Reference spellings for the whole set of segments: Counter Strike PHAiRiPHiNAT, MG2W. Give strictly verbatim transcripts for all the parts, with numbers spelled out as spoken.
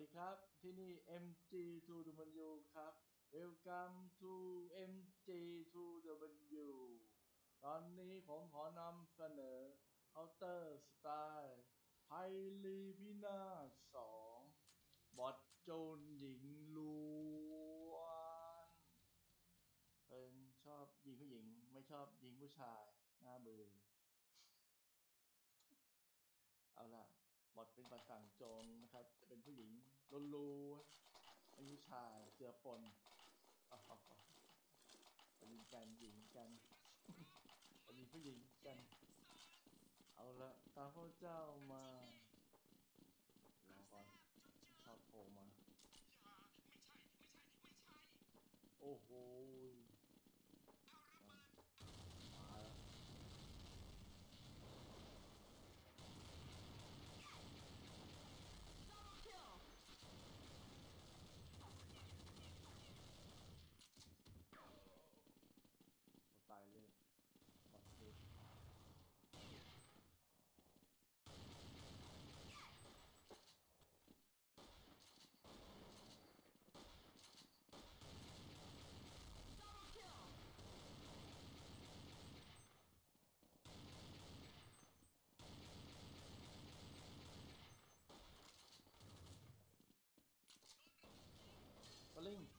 สดีครับที่นี่ เอ็ม จี ทู ดับเบิลยู ครับ Welcome to เอ็ม จี ทู ดับเบิลยู ตอนนี้ผมขอนำเสนอ Counter Strike PHAiRiPHiNAT สอง บอทโจรหญิงล้วนเอิญชอบยิงผู้หญิงไม่ชอบยิงผู้ชายหน้าเบื่อเอาล่ะบอทเป็นบอทสั่งโจรนะครับจะเป็นผู้หญิงล้วนๆไม่ผู้ชายเจือปนอ๋อๆยิงกันยิงกันยิงผู้หญิงกันเอาละตามพระเจ้ามาลองก่อนชอบโผล่มาโอ้โหมาแล้วตายเลยบอทเทปลิงอ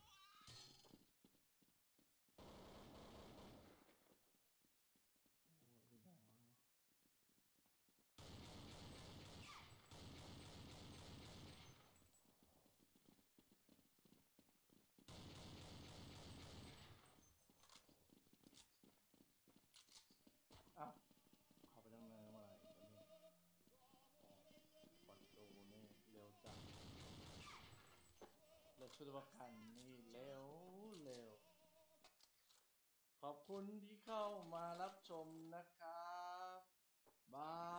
้าวเข้าไปทำงานอะไรวันนี้ปัดโตนี่เร็วจังเราชุดวัคคันนี่เร็วเร็วขอบคุณที่เข้ามารับชมนะครับบาย